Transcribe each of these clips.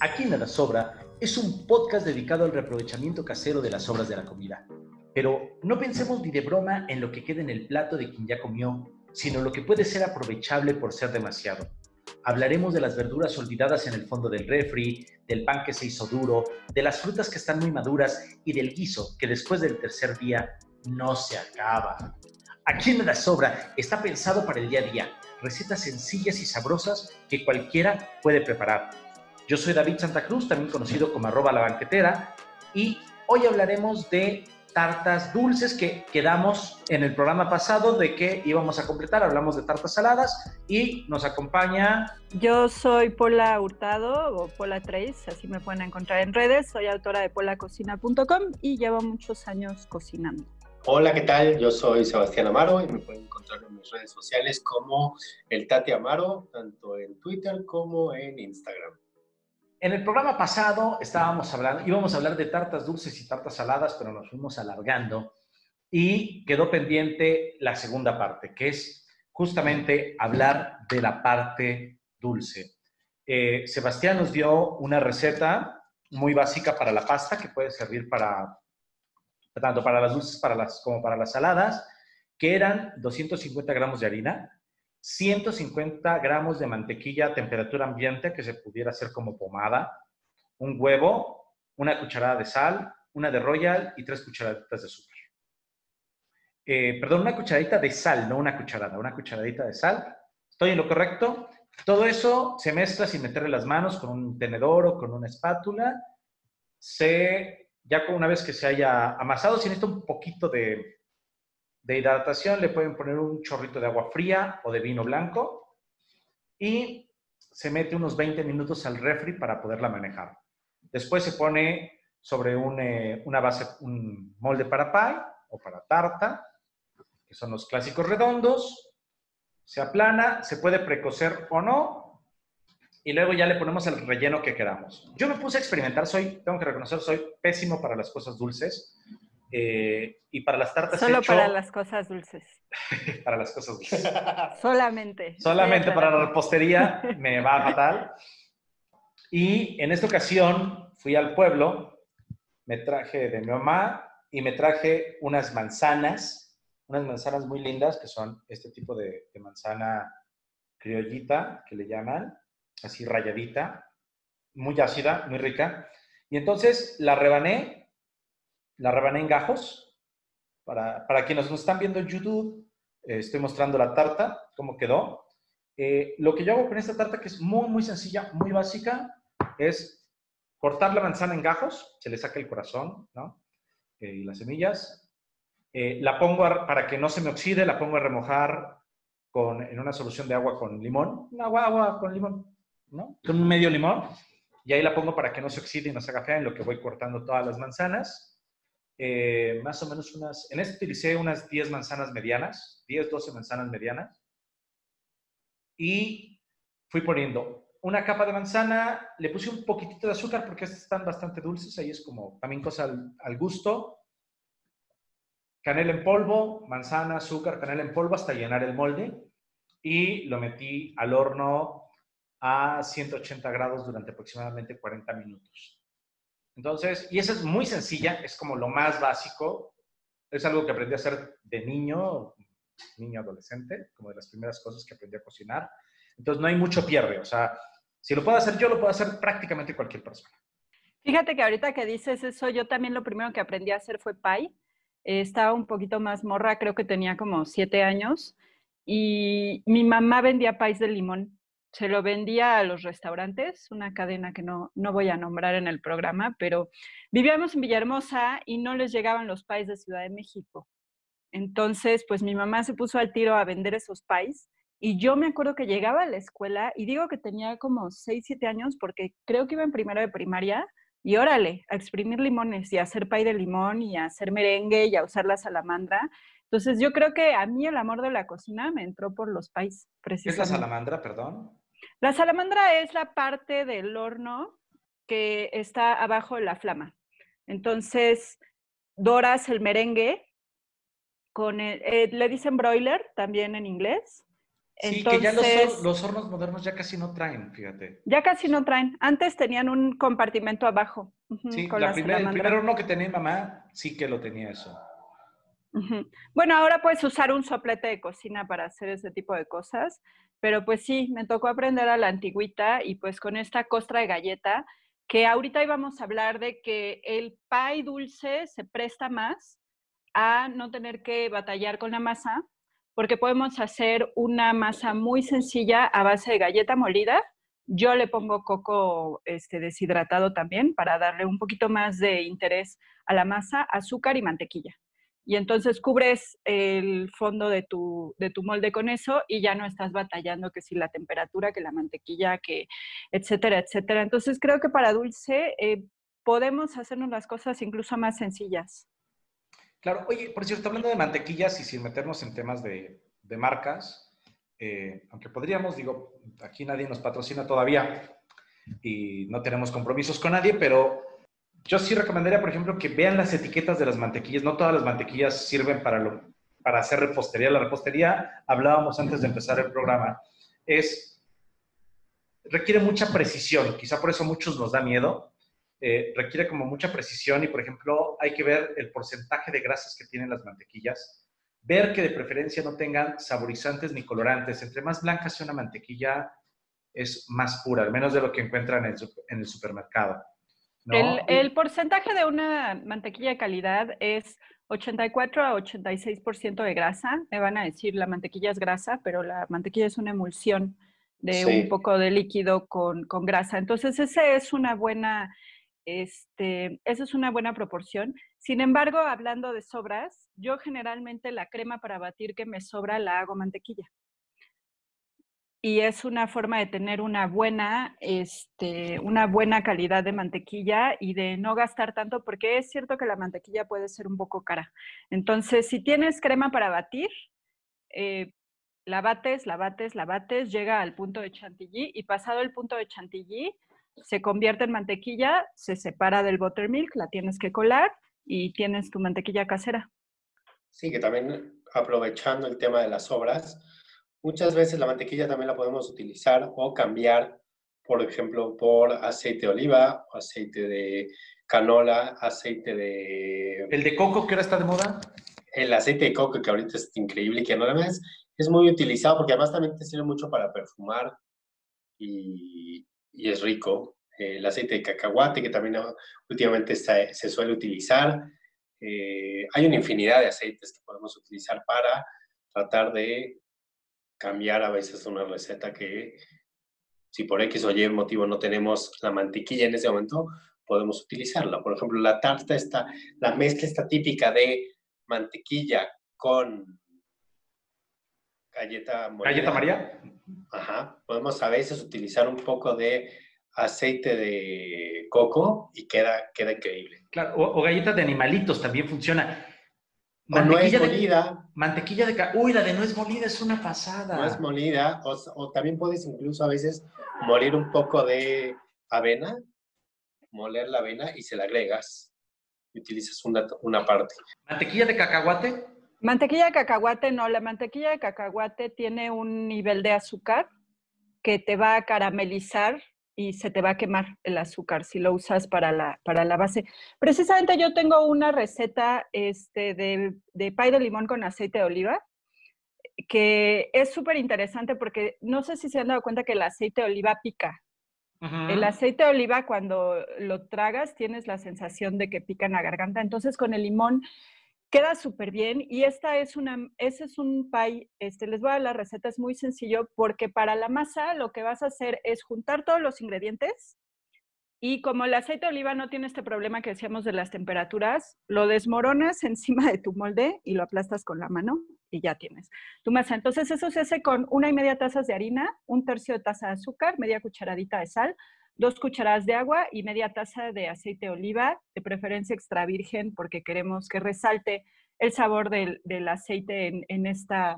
Aquí Nada Sobra es un podcast dedicado al reaprovechamiento casero de las sobras de la comida. Pero no pensemos ni de broma en lo que queda en el plato de quien ya comió, sino lo que puede ser aprovechable por ser demasiado. Hablaremos de las verduras olvidadas en el fondo del refri, del pan que se hizo duro, de las frutas que están muy maduras y del guiso que después del tercer día no se acaba. Aquí Nada Sobra está pensado para el día a día, recetas sencillas y sabrosas que cualquiera puede preparar. Yo soy David Santa Cruz, también conocido como @La Banquetera, y hoy hablaremos de tartas dulces que quedamos en el programa pasado de que íbamos a completar. Hablamos de tartas saladas y nos acompaña... Yo soy Pola Hurtado o Pola 3, así me pueden encontrar en redes. Soy autora de polacocina.com y llevo muchos años cocinando. Hola, ¿qué tal? Yo soy Sebastián Amaro y me pueden encontrar en mis redes sociales como el Tati Amaro, tanto en Twitter como en Instagram. En el programa pasado íbamos a hablar de tartas dulces y tartas saladas, pero nos fuimos alargando y quedó pendiente la segunda parte, que es justamente hablar de la parte dulce. Sebastián nos dio una receta muy básica para la pasta que puede servir para tanto para las dulces como para las saladas, que eran 250 gramos de harina, 150 gramos de mantequilla a temperatura ambiente, que se pudiera hacer como pomada, un huevo, una cucharada de sal, una de Royal y 3 cucharaditas de azúcar. Perdón, una cucharadita de sal, no una cucharada, una cucharadita de sal. ¿Estoy en lo correcto? Todo eso se mezcla sin meterle las manos con un tenedor o con una espátula. Ya una vez que se haya amasado, si necesita un poquito de hidratación, le pueden poner un chorrito de agua fría o de vino blanco y se mete unos 20 minutos al refri para poderla manejar. Después se pone sobre una base, un molde para pie o para tarta, que son los clásicos redondos, se aplana, se puede precocer o no, y luego ya le ponemos el relleno que queramos. Yo me puse a experimentar, tengo que reconocer, soy pésimo para las cosas dulces. Y para las tartas para las cosas dulces. Para las cosas dulces. Solamente para la repostería me va fatal. Y en esta ocasión fui al pueblo, me traje de mi mamá y me traje unas manzanas muy lindas, que son este tipo de manzana criollita, que le llaman, así rayadita, muy ácida, muy rica. Y entonces la rebané en gajos. Para quienes nos están viendo en YouTube, estoy mostrando la tarta, cómo quedó. Lo que yo hago con esta tarta, que es muy, muy sencilla, muy básica, es cortar la manzana en gajos, se le saca el corazón, ¿no? Y las semillas. La pongo, para que no se me oxide, la pongo a remojar en una solución de agua con limón. Agua con limón, ¿no? Con un medio limón. Y ahí la pongo para que no se oxide y no se haga fea, en lo que voy cortando todas las manzanas. Más o menos en este utilicé unas 10 manzanas medianas, 10, 12 manzanas medianas, y fui poniendo una capa de manzana, le puse un poquitito de azúcar porque estas están bastante dulces, ahí es como también cosa al gusto, canela en polvo, manzana, azúcar, canela en polvo hasta llenar el molde, y lo metí al horno a 180 grados durante aproximadamente 40 minutos. Entonces, y esa es muy sencilla, es como lo más básico, es algo que aprendí a hacer de niño adolescente, como de las primeras cosas que aprendí a cocinar. Entonces no hay mucho pierde, o sea, si lo puedo hacer yo, lo puede hacer prácticamente cualquier persona. Fíjate que ahorita que dices eso, yo también lo primero que aprendí a hacer fue pie. Estaba un poquito más morra, creo que tenía como 7 años, y mi mamá vendía pies de limón. Se lo vendía a los restaurantes, una cadena que no voy a nombrar en el programa, pero vivíamos en Villahermosa y no les llegaban los pies de Ciudad de México. Entonces, pues mi mamá se puso al tiro a vender esos pies y yo me acuerdo que llegaba a la escuela y digo que tenía como 6, 7 años porque creo que iba en primero de primaria y órale, a exprimir limones y a hacer pie de limón y a hacer merengue y a usar la salamandra. Entonces, yo creo que a mí el amor de la cocina me entró por los pies, precisamente. ¿Es la salamandra, perdón? La salamandra es la parte del horno que está abajo de la flama. Entonces, doras el merengue, le dicen broiler también en inglés, Sí, entonces, que ya los hornos modernos ya casi no traen, fíjate. Ya casi no traen. Antes tenían un compartimento abajo. Sí, con el primer horno que tenía mamá sí que lo tenía eso. Bueno, ahora puedes usar un soplete de cocina para hacer ese tipo de cosas, pero pues sí, me tocó aprender a la antigüita y pues con esta costra de galleta, que ahorita íbamos a hablar de que el pie dulce se presta más a no tener que batallar con la masa, porque podemos hacer una masa muy sencilla a base de galleta molida. Yo le pongo coco deshidratado también para darle un poquito más de interés a la masa, azúcar y mantequilla. Y entonces cubres el fondo de tu molde con eso y ya no estás batallando que si la temperatura, que la mantequilla, que etcétera, etcétera. Entonces creo que para dulce podemos hacernos las cosas incluso más sencillas. Claro. Oye, por cierto, hablando de mantequillas y sin meternos en temas de marcas, aunque podríamos, digo, aquí nadie nos patrocina todavía y no tenemos compromisos con nadie, pero... yo sí recomendaría, por ejemplo, que vean las etiquetas de las mantequillas. No todas las mantequillas sirven para hacer repostería. La repostería, hablábamos antes de empezar el programa, requiere mucha precisión. Quizá por eso a muchos nos da miedo. Requiere como mucha precisión y, por ejemplo, hay que ver el porcentaje de grasas que tienen las mantequillas. Ver que de preferencia no tengan saborizantes ni colorantes. Entre más blanca sea una mantequilla, es más pura, al menos de lo que encuentran en el supermercado. No. El porcentaje de una mantequilla de calidad es 84 a 86% de grasa. Me van a decir, la mantequilla es grasa, pero la mantequilla es una emulsión de un poco de líquido con grasa. Entonces, esa es una buena proporción. Sin embargo, hablando de sobras, yo generalmente la crema para batir que me sobra la hago mantequilla. Y es una forma de tener una buena calidad de mantequilla y de no gastar tanto, porque es cierto que la mantequilla puede ser un poco cara. Entonces, si tienes crema para batir, la bates, llega al punto de chantilly y pasado el punto de chantilly se convierte en mantequilla, se separa del buttermilk, la tienes que colar y tienes tu mantequilla casera. Sí, que también aprovechando el tema de las sobras, muchas veces la mantequilla también la podemos utilizar o cambiar, por ejemplo, por aceite de oliva, aceite de canola, aceite de... ¿El de coco que ahora está de moda? El aceite de coco que ahorita es increíble y que además es muy utilizado porque además también te sirve mucho para perfumar y es rico. El aceite de cacahuate que también últimamente se suele utilizar. Hay una infinidad de aceites que podemos utilizar para tratar de... cambiar a veces una receta que si por X o Y motivo no tenemos la mantequilla en ese momento, podemos utilizarla. Por ejemplo, la tarta está, la mezcla está típica de mantequilla con galleta molida. ¿Galleta María? Ajá. Podemos a veces utilizar un poco de aceite de coco y queda increíble. Claro, o galletas de animalitos también funciona. Mantequilla nuez molida. Mantequilla de... Uy, la de nuez molida es una pasada. Nuez molida. O también puedes incluso a veces moler un poco de avena. Moler la avena y se la agregas. Y utilizas una parte. ¿Mantequilla de cacahuate? Mantequilla de cacahuate no. La mantequilla de cacahuate tiene un nivel de azúcar que te va a caramelizar y se te va a quemar el azúcar si lo usas para la base. Precisamente yo tengo una receta de pay de limón con aceite de oliva que es súper interesante porque no sé si se han dado cuenta que el aceite de oliva pica. Ajá. El aceite de oliva cuando lo tragas tienes la sensación de que pica en la garganta. Entonces con el limón queda súper bien y ese es un pie, les voy a dar la receta, es muy sencillo porque para la masa lo que vas a hacer es juntar todos los ingredientes y como el aceite de oliva no tiene este problema que decíamos de las temperaturas, lo desmoronas encima de tu molde y lo aplastas con la mano y ya tienes tu masa. Entonces eso se hace con 1,5 tazas de harina, 1/3 de taza de azúcar, media cucharadita de sal, 2 cucharadas de agua y media taza de aceite de oliva, de preferencia extra virgen, porque queremos que resalte el sabor del aceite en este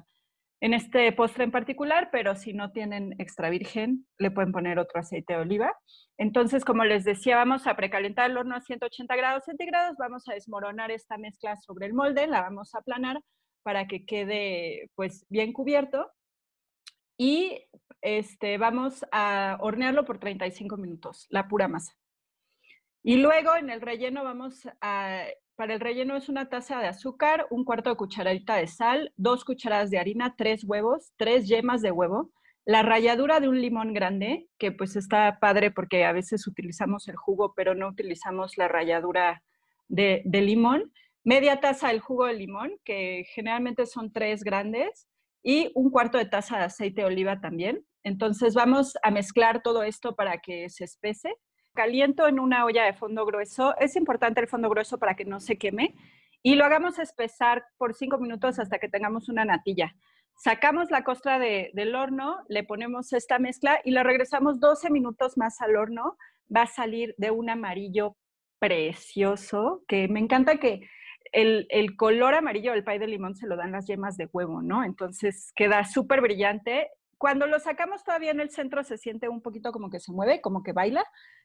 postre en particular, pero si no tienen extra virgen, le pueden poner otro aceite de oliva. Entonces, como les decía, vamos a precalentar el horno a 180 grados centígrados, vamos a desmoronar esta mezcla sobre el molde, la vamos a aplanar para que quede pues bien cubierto. y vamos a hornearlo por 35 minutos, la pura masa. Y luego en el relleno vamos a... Para el relleno es 1 taza de azúcar, 1/4 de cucharadita de sal, 2 cucharadas de harina, 3 huevos, 3 yemas de huevo, la ralladura de un limón grande, que pues está padre porque a veces utilizamos el jugo, pero no utilizamos la ralladura de limón, media taza del jugo de limón, que generalmente son 3 grandes, y 1/4 de taza de aceite de oliva también. Entonces vamos a mezclar todo esto para que se espese. Caliento en una olla de fondo grueso, es importante el fondo grueso para que no se queme, y lo hagamos espesar por 5 minutos hasta que tengamos una natilla. Sacamos la costra del horno, le ponemos esta mezcla y la regresamos 12 minutos más al horno. Va a salir de un amarillo precioso, que me encanta que el color amarillo del pay de limón se lo dan las yemas de huevo, ¿no? Entonces queda súper brillante. Cuando lo sacamos todavía en el centro se siente un poquito como que se mueve, como que baila,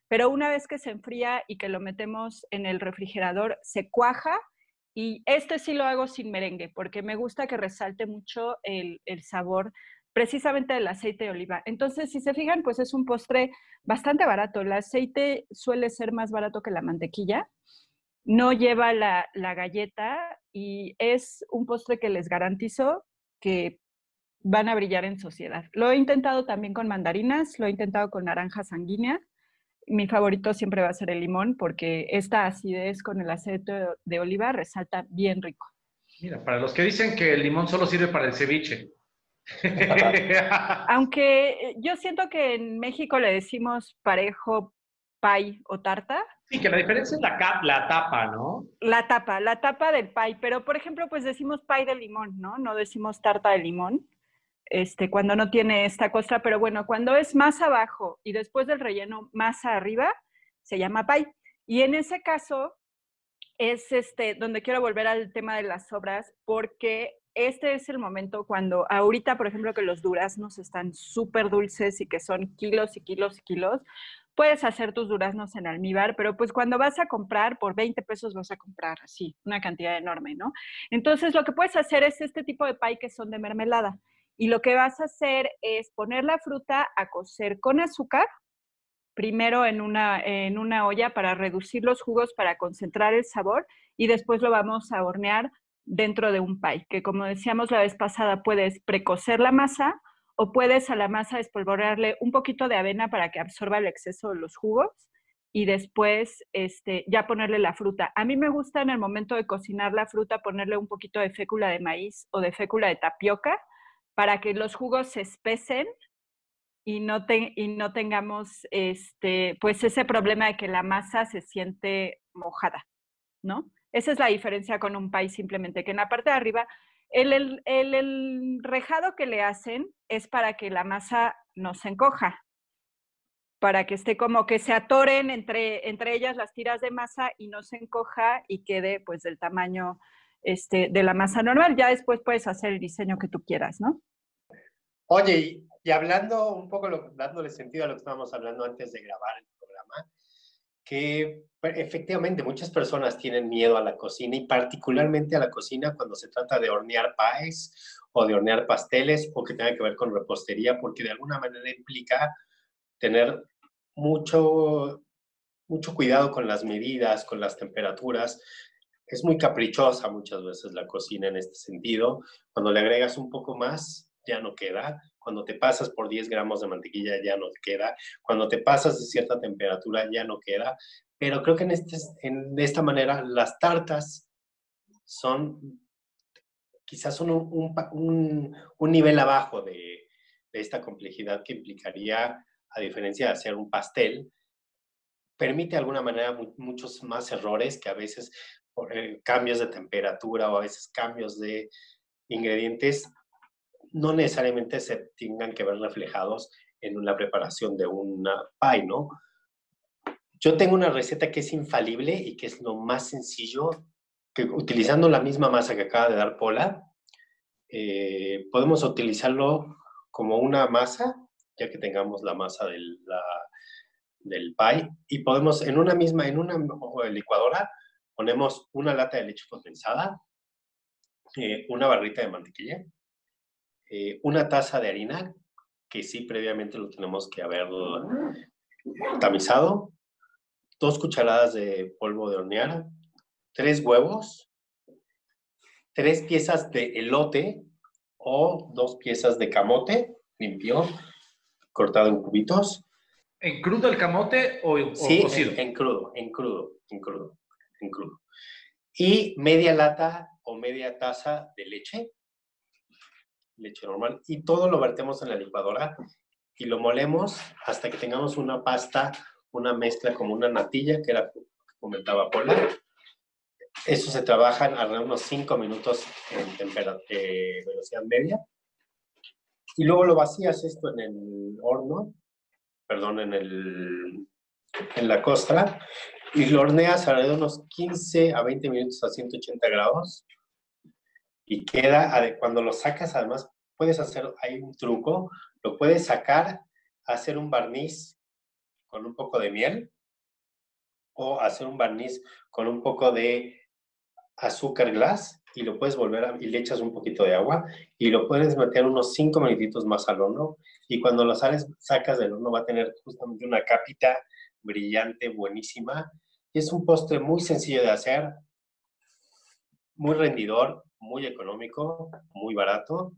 pero una vez que se enfría y que lo metemos en el refrigerador se cuaja, y sí lo hago sin merengue porque me gusta que resalte mucho el sabor precisamente del aceite de oliva. Entonces, si se fijan, pues es un postre bastante barato. El aceite suele ser más barato que la mantequilla, no lleva la galleta y es un postre que les garantizo que van a brillar en sociedad. Lo he intentado también con mandarinas, lo he intentado con naranja sanguínea. Mi favorito siempre va a ser el limón porque esta acidez con el aceite de oliva resalta bien rico. Mira, para los que dicen que el limón solo sirve para el ceviche. Aunque yo siento que en México le decimos parejo, pay o tarta. Sí, que la diferencia es la tapa, ¿no? La tapa del pay. Pero, por ejemplo, pues decimos pay de limón, ¿no? No decimos tarta de limón. Cuando no tiene esta costra, pero bueno, cuando es más abajo y después del relleno más arriba, se llama pay. Y en ese caso es donde quiero volver al tema de las sobras, porque este es el momento cuando ahorita, por ejemplo, que los duraznos están súper dulces y que son kilos y kilos y kilos, puedes hacer tus duraznos en almíbar, pero pues cuando vas a comprar, por 20 pesos vas a comprar así, una cantidad enorme, ¿no? Entonces lo que puedes hacer es este tipo de pay que son de mermelada. Y lo que vas a hacer es poner la fruta a cocer con azúcar, primero en una olla para reducir los jugos, para concentrar el sabor, y después lo vamos a hornear dentro de un pay, que como decíamos la vez pasada, puedes precocer la masa o puedes a la masa espolvorearle un poquito de avena para que absorba el exceso de los jugos y después ya ponerle la fruta. A mí me gusta en el momento de cocinar la fruta ponerle un poquito de fécula de maíz o de fécula de tapioca, para que los jugos se espesen y no tengamos pues ese problema de que la masa se siente mojada, ¿no? Esa es la diferencia con un pay, simplemente que en la parte de arriba, el rejado que le hacen es para que la masa no se encoja, para que esté como que se atoren entre ellas las tiras de masa y no se encoja y quede pues del tamaño de la masa normal. Ya después puedes hacer el diseño que tú quieras, ¿no? Oye, y hablando un poco, dándole sentido a lo que estábamos hablando antes de grabar el programa, que efectivamente muchas personas tienen miedo a la cocina, y particularmente a la cocina cuando se trata de hornear paes o de hornear pasteles o que tenga que ver con repostería, porque de alguna manera implica tener mucho cuidado con las medidas, con las temperaturas. Es muy caprichosa muchas veces la cocina en este sentido. Cuando le agregas un poco más, ya no queda. Cuando te pasas por 10 gramos de mantequilla, ya no queda. Cuando te pasas de cierta temperatura, ya no queda. Pero creo que de esta manera las tartas son quizás un nivel abajo de esta complejidad que implicaría, a diferencia de hacer un pastel, permite de alguna manera muchos más errores que a veces... cambios de temperatura o a veces cambios de ingredientes no necesariamente se tengan que ver reflejados en la preparación de un pie, ¿no? Yo tengo una receta que es infalible y que es lo más sencillo, que utilizando la misma masa que acaba de dar Pola, podemos utilizarlo como una masa, ya que tengamos la masa del pie, y podemos en una licuadora ponemos 1 lata de leche condensada, 1 barrita de mantequilla, 1 taza de harina, que sí previamente lo tenemos que haber tamizado, 2 cucharadas de polvo de hornear, 3 huevos, 3 piezas de elote o 2 piezas de camote limpio, cortado en cubitos. ¿En crudo el camote o sí, cocido? En crudo. Y media lata o media taza de leche normal. Y todo lo vertemos en la licuadora y lo molemos hasta que tengamos una pasta, una mezcla como una natilla, que era, comentaba Pola. Eso se trabaja alrededor de unos 5 minutos en velocidad media. Y luego lo vacías esto en el horno, en la costra, y lo horneas alrededor de unos 15 a 20 minutos a 180 grados. Y queda, cuando lo sacas, además, puedes hacer, hay un truco, lo puedes sacar, hacer un barniz con un poco de miel, o hacer un barniz con un poco de azúcar glass, y lo puedes volver y le echas un poquito de agua, y lo puedes meter unos 5 minutitos más al horno, y cuando lo sacas del horno va a tener justamente una capita brillante, buenísima, y es un postre muy sencillo de hacer, muy rendidor, muy económico, muy barato,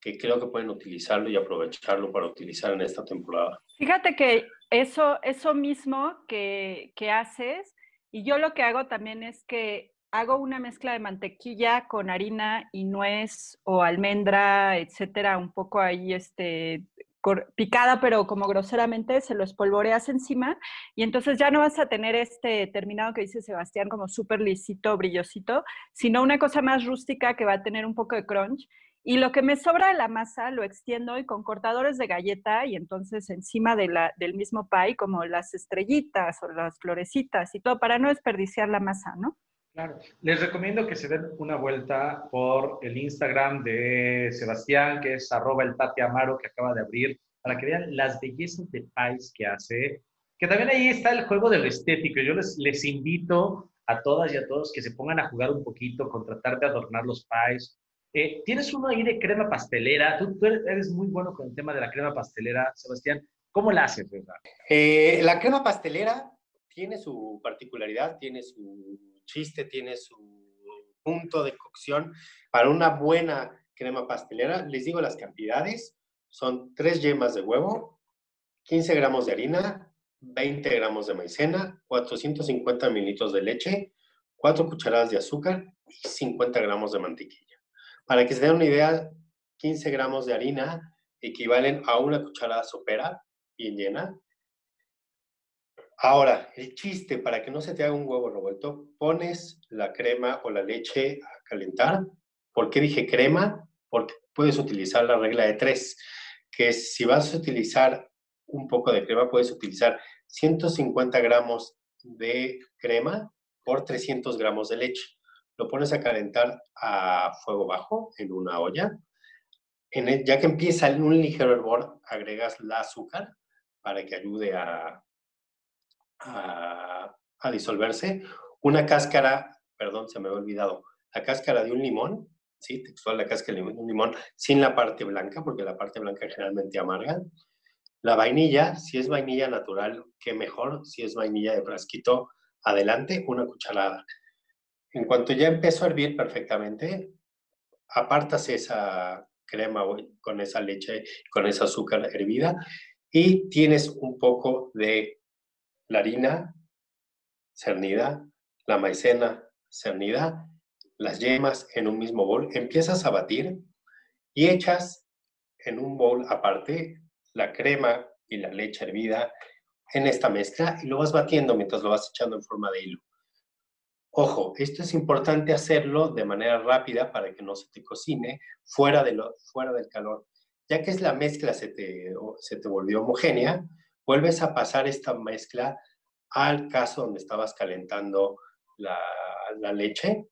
que creo que pueden utilizarlo y aprovecharlo para utilizar en esta temporada. Fíjate que eso mismo que haces, y yo lo que hago también es que hago una mezcla de mantequilla con harina y nuez o almendra, etcétera, un poco ahí picada, pero como groseramente, se lo espolvoreas encima y entonces ya no vas a tener este terminado que dice Sebastián como súper lisito, brillosito, sino una cosa más rústica que va a tener un poco de crunch. Y lo que me sobra de la masa lo extiendo y con cortadores de galleta y entonces encima del mismo pie como las estrellitas o las florecitas y todo para no desperdiciar la masa, ¿no? Claro. Les recomiendo que se den una vuelta por el Instagram de Sebastián, que es @elTatiAmaro, que acaba de abrir, para que vean las bellezas de pies que hace. Que también ahí está el juego de lo estético. Yo les invito a todas y a todos que se pongan a jugar un poquito con tratar de adornar los pies. Tienes uno ahí de crema pastelera. Tú eres muy bueno con el tema de la crema pastelera, Sebastián. ¿Cómo la haces, verdad? La crema pastelera tiene su particularidad, tiene su chiste, tiene su punto de cocción. Para una buena crema pastelera, les digo las cantidades, son 3 yemas de huevo, 15 gramos de harina, 20 gramos de maicena, 450 mililitros de leche, 4 cucharadas de azúcar y 50 gramos de mantequilla. Para que se den una idea, 15 gramos de harina equivalen a 1 cucharada sopera bien llena. Ahora, el chiste, para que no se te haga un huevo revuelto, pones la crema o la leche a calentar. ¿Por qué dije crema? Porque puedes utilizar la regla de 3, que es, si vas a utilizar un poco de crema, puedes utilizar 150 gramos de crema por 300 gramos de leche. Lo pones a calentar a fuego bajo en una olla. Ya que empieza en un ligero hervor, agregas el azúcar para que ayude a disolverse, una cáscara, perdón, se me había olvidado, la cáscara de un limón, sí, textual, la cáscara de un limón, sin la parte blanca, porque la parte blanca generalmente amarga, la vainilla, si es vainilla natural, qué mejor, si es vainilla de frasquito, adelante, 1 cucharada. En cuanto ya empezó a hervir perfectamente, apartas esa crema con esa leche, con ese azúcar hervida, y tienes un poco de la harina cernida, la maicena cernida, las yemas en un mismo bol. Empiezas a batir y echas en un bol aparte la crema y la leche hervida en esta mezcla y lo vas batiendo mientras lo vas echando en forma de hilo. Ojo, esto es importante hacerlo de manera rápida para que no se te cocine fuera del calor. Ya que es la mezcla se te volvió homogénea, vuelves a pasar esta mezcla al caso donde estabas calentando la leche.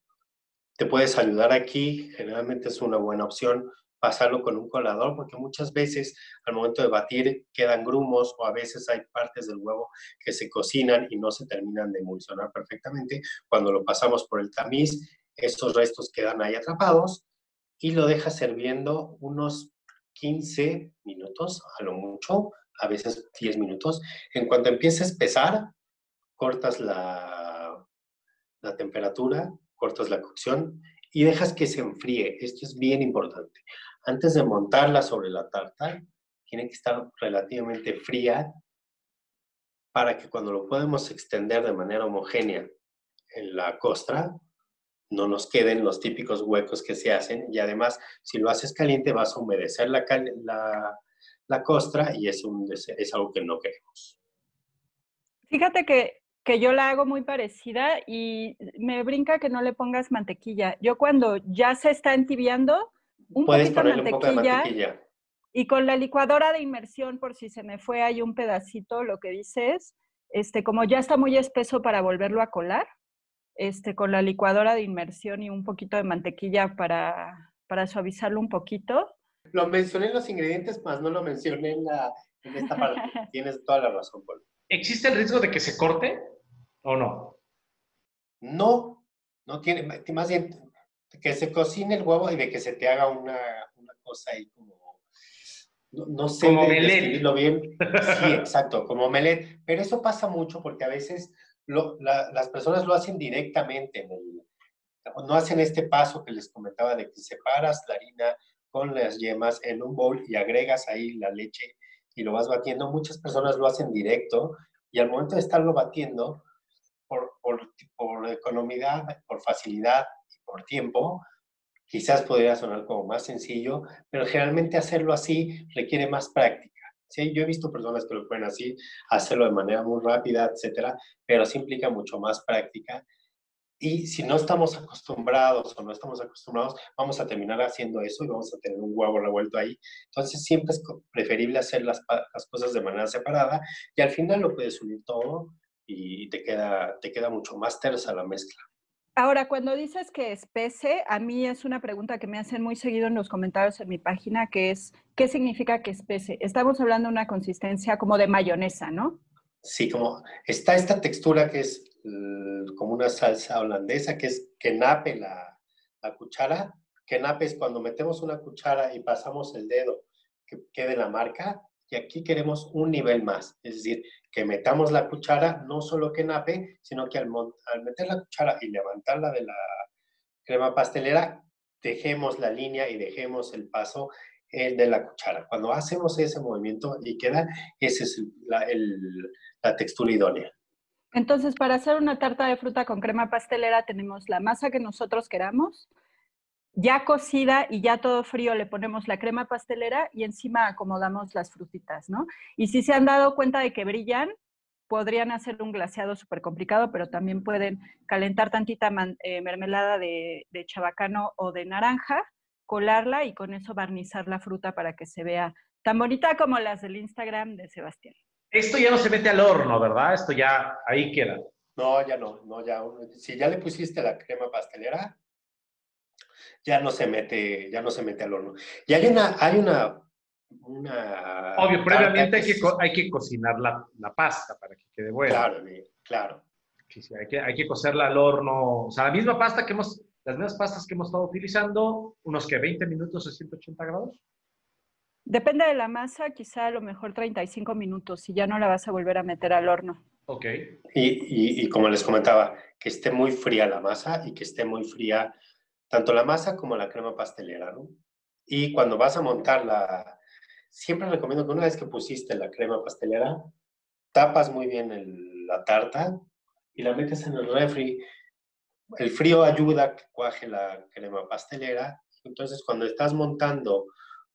Te puedes ayudar aquí, generalmente es una buena opción pasarlo con un colador, porque muchas veces al momento de batir quedan grumos o a veces hay partes del huevo que se cocinan y no se terminan de emulsionar perfectamente. Cuando lo pasamos por el tamiz, estos restos quedan ahí atrapados y lo dejas hirviendo unos 15 minutos, a lo mucho, a veces 10 minutos. En cuanto empieces a espesar, cortas la temperatura, cortas la cocción y dejas que se enfríe. Esto es bien importante. Antes de montarla sobre la tarta, tiene que estar relativamente fría para que cuando lo podemos extender de manera homogénea en la costra, no nos queden los típicos huecos que se hacen. Y además, si lo haces caliente, vas a humedecer la costra y es algo que no queremos. Fíjate que yo la hago muy parecida y me brinca que no le pongas mantequilla. Yo cuando ya se está entibiando, puedes ponerle un poco de mantequilla. Y con la licuadora de inmersión, por si se me fue ahí un pedacito, lo que dices, como ya está muy espeso para volverlo a colar, con la licuadora de inmersión y un poquito de mantequilla para suavizarlo un poquito. Lo mencioné en los ingredientes, más no lo mencioné en esta parte. Tienes toda la razón, Paul. ¿Existe el riesgo de que se corte o no? No, no tiene, más bien que se cocine el huevo y de que se te haga una cosa ahí como... No sé describirlo bien. Sí, exacto, como omelette. Pero eso pasa mucho porque a veces las personas lo hacen directamente. No hacen este paso que les comentaba de que separas la harina con las yemas en un bowl y agregas ahí la leche y lo vas batiendo. Muchas personas lo hacen directo y al momento de estarlo batiendo, por economía, por facilidad y por tiempo, quizás podría sonar como más sencillo, pero generalmente hacerlo así requiere más práctica. ¿Sí? Yo he visto personas que lo pueden así, hacerlo de manera muy rápida, etcétera, pero sí implica mucho más práctica. Y si no estamos acostumbrados o no estamos acostumbrados, vamos a terminar haciendo eso y vamos a tener un huevo revuelto ahí. Entonces siempre es preferible hacer las cosas de manera separada y al final lo puedes unir todo y te queda mucho más tersa la mezcla. Ahora, cuando dices que espese, a mí es una pregunta que me hacen muy seguido en los comentarios en mi página, que es, ¿qué significa que espese? Estamos hablando de una consistencia como de mayonesa, ¿no? Sí, como está esta textura que es como una salsa holandesa, que es kenape la cuchara. Kenape es cuando metemos una cuchara y pasamos el dedo, que quede la marca. Y aquí queremos un nivel más, es decir, que metamos la cuchara, no solo que nape, sino que al meter la cuchara y levantarla de la crema pastelera, dejemos la línea y dejemos el paso de la cuchara. Cuando hacemos ese movimiento y queda, esa es la textura idónea. Entonces, para hacer una tarta de fruta con crema pastelera, tenemos la masa que nosotros queramos, ya cocida y ya todo frío, le ponemos la crema pastelera y encima acomodamos las frutitas, ¿no? Y si se han dado cuenta de que brillan, podrían hacer un glaseado súper complicado, pero también pueden calentar tantita mermelada de chabacano o de naranja, colarla y con eso barnizar la fruta para que se vea tan bonita como las del Instagram de Sebastián. Esto ya no se mete al horno, ¿verdad? Esto ya ahí queda. No, ya no. Si ya le pusiste la crema pastelera, ya no se mete al horno. Y hay una obvio, previamente hay que cocinar la pasta para que quede buena. Claro, claro. Sí, hay que cocerla al horno. O sea, las mismas pastas que hemos estado utilizando, unos que 20 minutos a 180 grados. Depende de la masa, quizá a lo mejor 35 minutos y ya no la vas a volver a meter al horno. Ok. Y como les comentaba, que esté muy fría la masa y que esté muy fría tanto la masa como la crema pastelera, ¿no? Y cuando vas a montarla, siempre recomiendo que una vez que pusiste la crema pastelera, tapas muy bien la tarta y la metes en el refri. El frío ayuda a que cuaje la crema pastelera. Entonces, cuando estás montando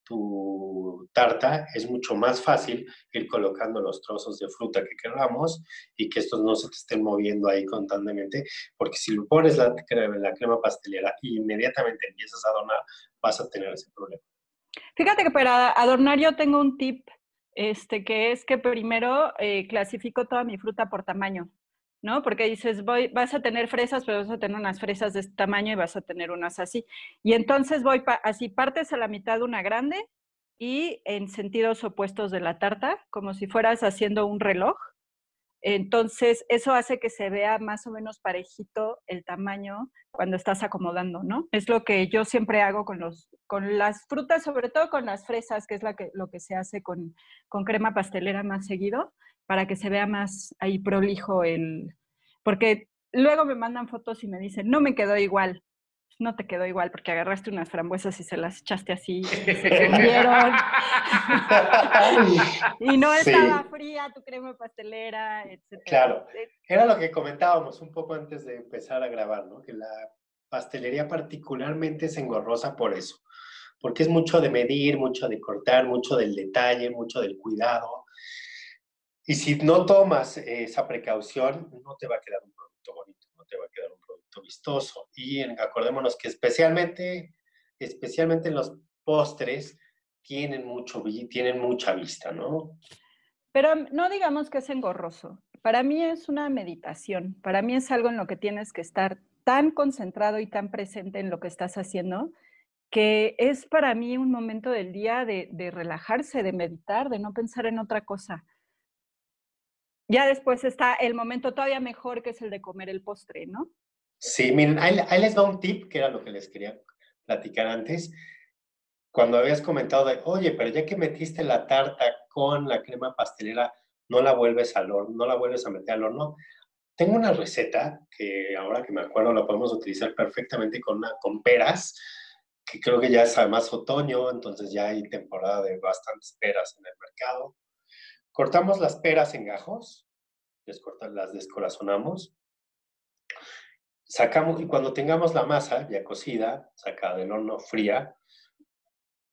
tu tarta, es mucho más fácil ir colocando los trozos de fruta que queramos y que estos no se te estén moviendo ahí constantemente, porque si lo pones la crema pastelera y inmediatamente empiezas a adornar, vas a tener ese problema. Fíjate que para adornar yo tengo un tip, que es que primero clasifico toda mi fruta por tamaño, ¿no? Porque dices, vas a tener fresas, pero vas a tener unas fresas de este tamaño y vas a tener unas así. Y entonces voy así, partes a la mitad una grande y en sentidos opuestos de la tarta, como si fueras haciendo un reloj. Entonces, eso hace que se vea más o menos parejito el tamaño cuando estás acomodando, ¿no? Es lo que yo siempre hago con las frutas, sobre todo con las fresas, que es lo que se hace con crema pastelera más seguido, para que se vea más ahí prolijo el... Porque luego me mandan fotos y me dicen, no me quedó igual. No te quedó igual porque agarraste unas frambuesas y se las echaste así, se vendieron. Y no estaba fría tu crema pastelera, etc. Claro, era lo que comentábamos un poco antes de empezar a grabar, ¿no? Que la pastelería particularmente es engorrosa por eso, porque es mucho de medir, mucho de cortar, mucho del detalle, mucho del cuidado. Y si no tomas esa precaución, no te va a quedar un producto bonito, no te va a quedar un vistoso. Y acordémonos que especialmente en los postres tienen mucha vista, ¿no? Pero no digamos que es engorroso. Para mí es una meditación. Para mí es algo en lo que tienes que estar tan concentrado y tan presente en lo que estás haciendo, que es para mí un momento del día de relajarse, de meditar, de no pensar en otra cosa. Ya después está el momento todavía mejor, que es el de comer el postre, ¿no? Sí, miren, ahí les da un tip, que era lo que les quería platicar antes. Cuando habías comentado de, oye, pero ya que metiste la tarta con la crema pastelera, no la vuelves al horno, no la vuelves a meter al horno. Tengo una receta que ahora que me acuerdo la podemos utilizar perfectamente con peras, que creo que ya es además otoño, entonces ya hay temporada de bastantes peras en el mercado. Cortamos las peras en gajos, las descorazonamos. Sacamos, y cuando tengamos la masa ya cocida, sacada del horno fría,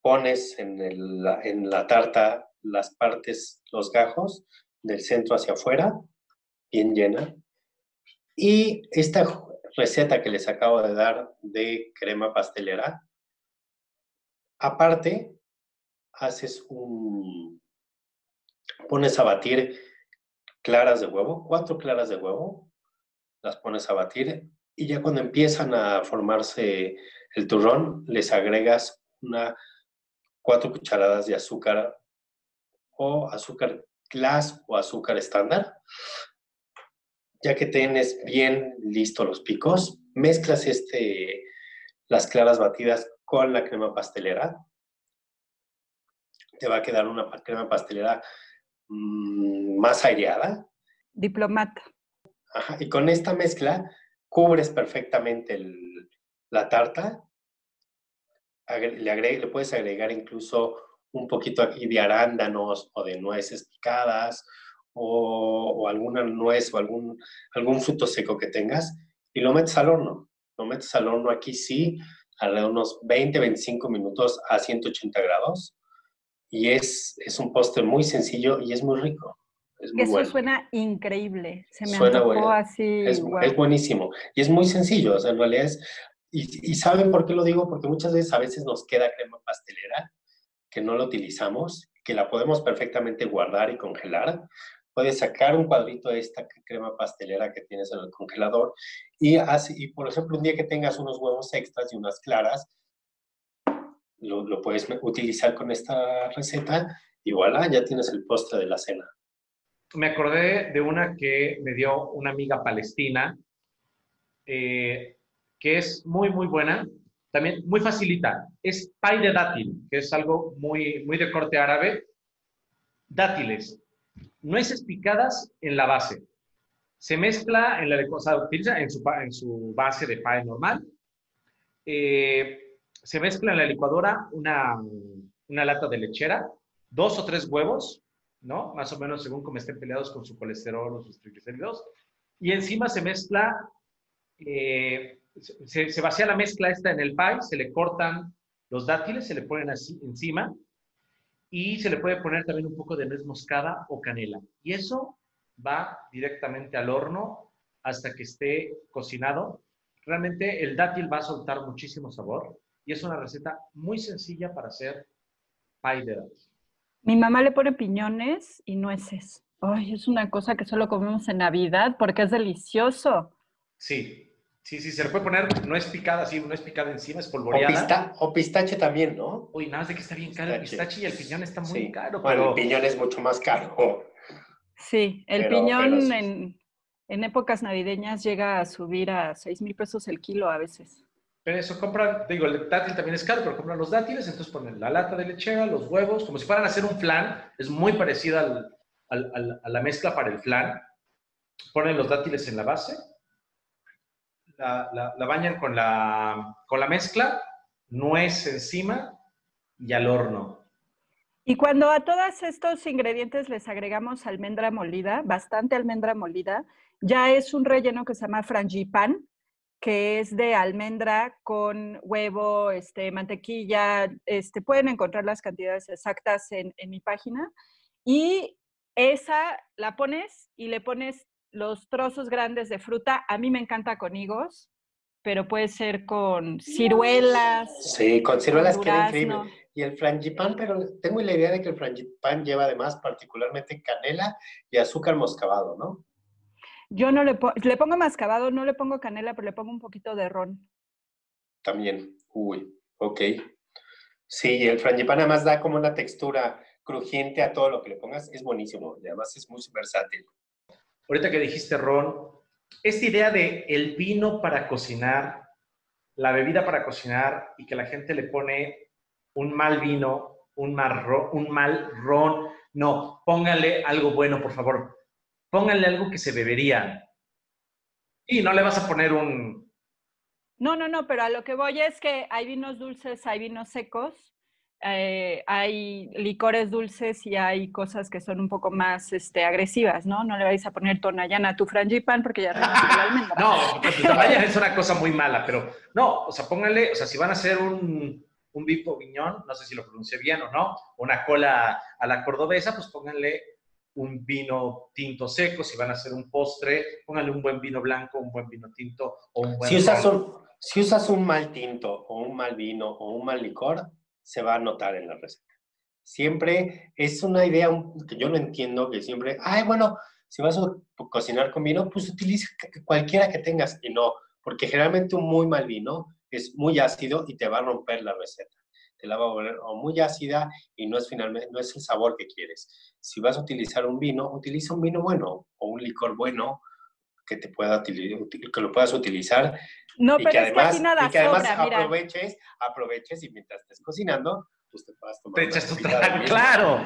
pones en la tarta las partes, los gajos, del centro hacia afuera, bien llena. Y esta receta que les acabo de dar de crema pastelera, aparte, pones a batir claras de huevo, 4 claras de huevo, las pones a batir. Y ya cuando empiezan a formarse el turrón, les agregas 4 cucharadas de azúcar, o azúcar glass o azúcar estándar. Ya que tienes bien listos los picos, mezclas las claras batidas con la crema pastelera. Te va a quedar una crema pastelera más aireada. Diplomata. Ajá, y con esta mezcla cubres perfectamente la tarta. Le puedes agregar incluso un poquito aquí de arándanos o de nueces picadas o alguna nuez o algún fruto seco que tengas, y lo metes al horno. Lo metes al horno aquí sí, alrededor de unos 20-25 minutos a 180 grados. Y es un postre muy sencillo y es muy rico. Eso suena increíble, se me antojó así. Es buenísimo y es muy sencillo, o sea, en realidad es... Y ¿saben por qué lo digo? Porque muchas veces nos queda crema pastelera que no la utilizamos, que la podemos perfectamente guardar y congelar. Puedes sacar un cuadrito de esta crema pastelera que tienes en el congelador y por ejemplo, un día que tengas unos huevos extras y unas claras, lo puedes utilizar con esta receta y voilà, ya tienes el postre de la cena. Me acordé de una que me dio una amiga palestina, que es muy, muy buena, también muy facilita. Es pay de dátil, que es algo muy, muy de corte árabe. Dátiles, nueces picadas en la base. Se mezcla, o sea, utiliza en su base de pay normal. Se mezcla en la licuadora una lata de lechera, 2 o 3 huevos, ¿no? Más o menos según como estén peleados con su colesterol o sus triglicéridos. Y encima se mezcla, se vacía la mezcla esta en el pie, se le cortan los dátiles, se le ponen así encima y se le puede poner también un poco de nuez moscada o canela. Y eso va directamente al horno hasta que esté cocinado. Realmente el dátil va a soltar muchísimo sabor y es una receta muy sencilla para hacer pie de dátil. Mi mamá le pone piñones y nueces. Ay, es una cosa que solo comemos en Navidad porque es delicioso. Sí, sí, sí, se le puede poner nuez picada, sí, nuez picada encima, espolvoreada. O pistache también, ¿no? Uy, nada más de que está bien caro el pistache y el piñón está muy caro. Bueno, pero el piñón es mucho más caro. Sí, el piñón en épocas navideñas llega a subir a 6,000 pesos el kilo a veces. Pero eso compran, digo, el dátil también es caro, pero compran los dátiles, entonces ponen la lata de lechera, los huevos, como si fueran a hacer un flan, es muy parecida a la mezcla para el flan. Ponen los dátiles en la base, la bañan con la mezcla, nuez encima y al horno. Y cuando a todos estos ingredientes les agregamos almendra molida, bastante almendra molida, ya es un relleno que se llama frangipán, que es de almendra con huevo, mantequilla. Pueden encontrar las cantidades exactas en mi página. Y esa la pones y le pones los trozos grandes de fruta. A mí me encanta con higos, pero puede ser con ciruelas. Sí, con ciruelas queda increíble. Y el frangipán, pero tengo la idea de que el frangipán lleva además particularmente canela y azúcar mascabado, ¿no? Yo no le pongo mascabado, no le pongo canela, pero le pongo un poquito de ron. También, uy, ok. Sí, el frangipán además da como una textura crujiente a todo lo que le pongas, es buenísimo, y además es muy versátil. Ahorita que dijiste ron, esta idea de el vino para cocinar, la bebida para cocinar, y que la gente le pone un mal vino, un mal ron. No, póngale algo bueno, por favor. Póngale algo que se bebería. Y no le vas a poner un... No, pero a lo que voy es que hay vinos dulces, hay vinos secos, hay licores dulces y hay cosas que son un poco más agresivas, ¿no? No le vais a poner tonallana a tu frangipán porque ya... No, pues tonallana es una cosa muy mala, pero no, o sea, póngale, o sea, si van a hacer un Bifo Viñón, no sé si lo pronuncié bien o no, una cola a la cordobesa, pues pónganle un vino tinto seco. Si van a hacer un postre, pónganle un buen vino blanco, un buen vino tinto o un buen... Si usas un mal tinto o un mal vino o un mal licor, se va a notar en la receta. Siempre es una idea que yo no entiendo, que siempre, ay, bueno, si vas a cocinar con vino, pues utiliza cualquiera que tengas. Y no, porque generalmente un muy mal vino es muy ácido y te va a romper la receta. Te la va a volver o muy ácida y no es el sabor que quieres. Si vas a utilizar un vino, utiliza un vino bueno o un licor bueno que lo puedas utilizar. No, pero que además, es que nada sobra, mira. Aproveches y mientras estés cocinando, pues te puedas tomar. Te echas tu trago, claro.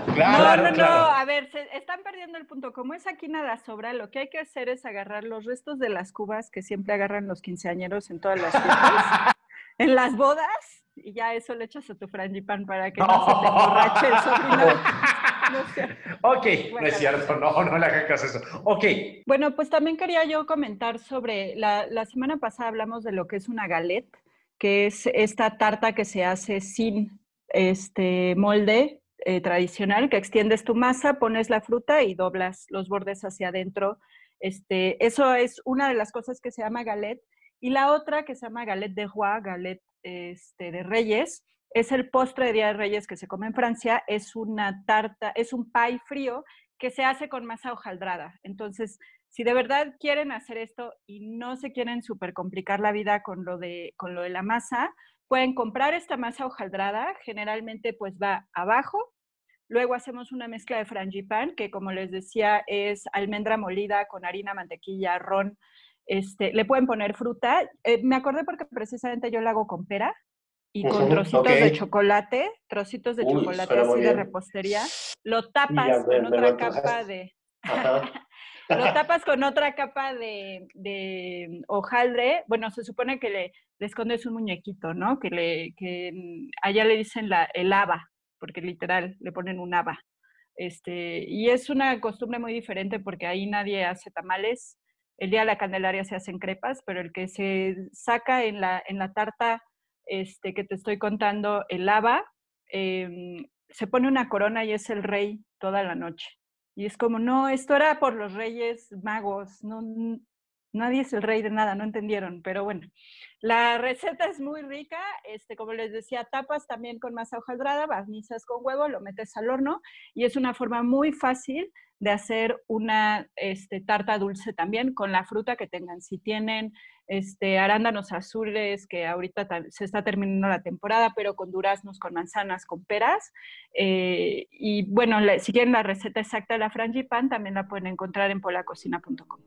No, a ver, se están perdiendo el punto. Como es aquí nada sobra, lo que hay que hacer es agarrar los restos de las cubas que siempre agarran los quinceañeros en todas las fiestas, en las bodas, y ya eso le echas a tu frangipán para que no se te emborrache el sobrino. Ok, no es cierto, no le hagas eso. Ok. Bueno, pues también quería yo comentar sobre, la semana pasada hablamos de lo que es una galette, que es esta tarta que se hace sin molde tradicional, que extiendes tu masa, pones la fruta y doblas los bordes hacia adentro. Eso es una de las cosas que se llama galette. Y la otra que se llama galette de roi, galette de reyes, es el postre de Día de Reyes que se come en Francia. Es una tarta, es un pie frío que se hace con masa hojaldrada. Entonces, si de verdad quieren hacer esto y no se quieren súper complicar la vida con lo de la masa, pueden comprar esta masa hojaldrada, generalmente pues va abajo. Luego hacemos una mezcla de frangipán, que como les decía es almendra molida con harina, mantequilla, ron. Le pueden poner fruta. Me acordé porque precisamente yo la hago con pera y con trocitos de chocolate así de repostería. Lo tapas con otra capa de... Lo tapas con otra capa de hojaldre. Bueno, se supone que le escondes un muñequito, ¿no? Que allá le dicen el haba, porque literal le ponen un haba. Y es una costumbre muy diferente porque ahí nadie hace tamales. El día de la Candelaria se hacen crepas, pero el que se saca en la tarta que te estoy contando, el haba, se pone una corona y es el rey toda la noche. Y es como, no, esto era por los reyes magos, no, nadie es el rey de nada, no entendieron, pero bueno. La receta es muy rica, como les decía, tapas también con masa hojaldrada, barnizas con huevo, lo metes al horno y es una forma muy fácil de hacer una tarta dulce también con la fruta que tengan. Si tienen arándanos azules, que ahorita se está terminando la temporada, pero con duraznos, con manzanas, con peras. Y bueno, si quieren la receta exacta de la frangipan, también la pueden encontrar en polacocina.com.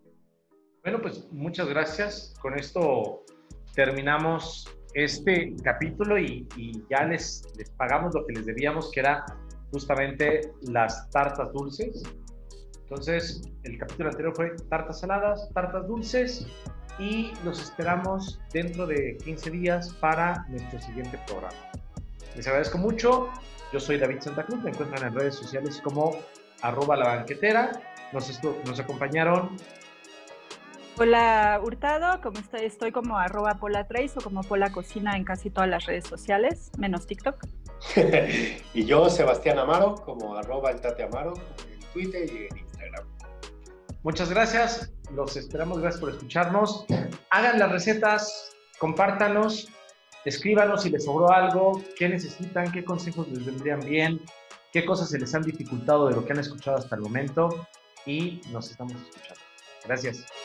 Bueno, pues muchas gracias. Con esto terminamos este capítulo y ya les pagamos lo que les debíamos, que era justamente las tartas dulces. Entonces, el capítulo anterior fue tartas saladas, tartas dulces, y los esperamos dentro de 15 días para nuestro siguiente programa. Les agradezco mucho. Yo soy David Santa Cruz. Me encuentran en redes sociales como @labanquetera. Nos acompañaron Pola Hurtado, como estoy como @Pola3 o como Pola Cocina en casi todas las redes sociales, menos TikTok. Y yo, Sebastián Amaro, como @Tati Amaro en Twitter y en Instagram. Muchas gracias, los esperamos, gracias por escucharnos. Hagan las recetas, compártanos, escríbanos si les sobró algo, qué necesitan, qué consejos les vendrían bien, qué cosas se les han dificultado de lo que han escuchado hasta el momento, y nos estamos escuchando. Gracias.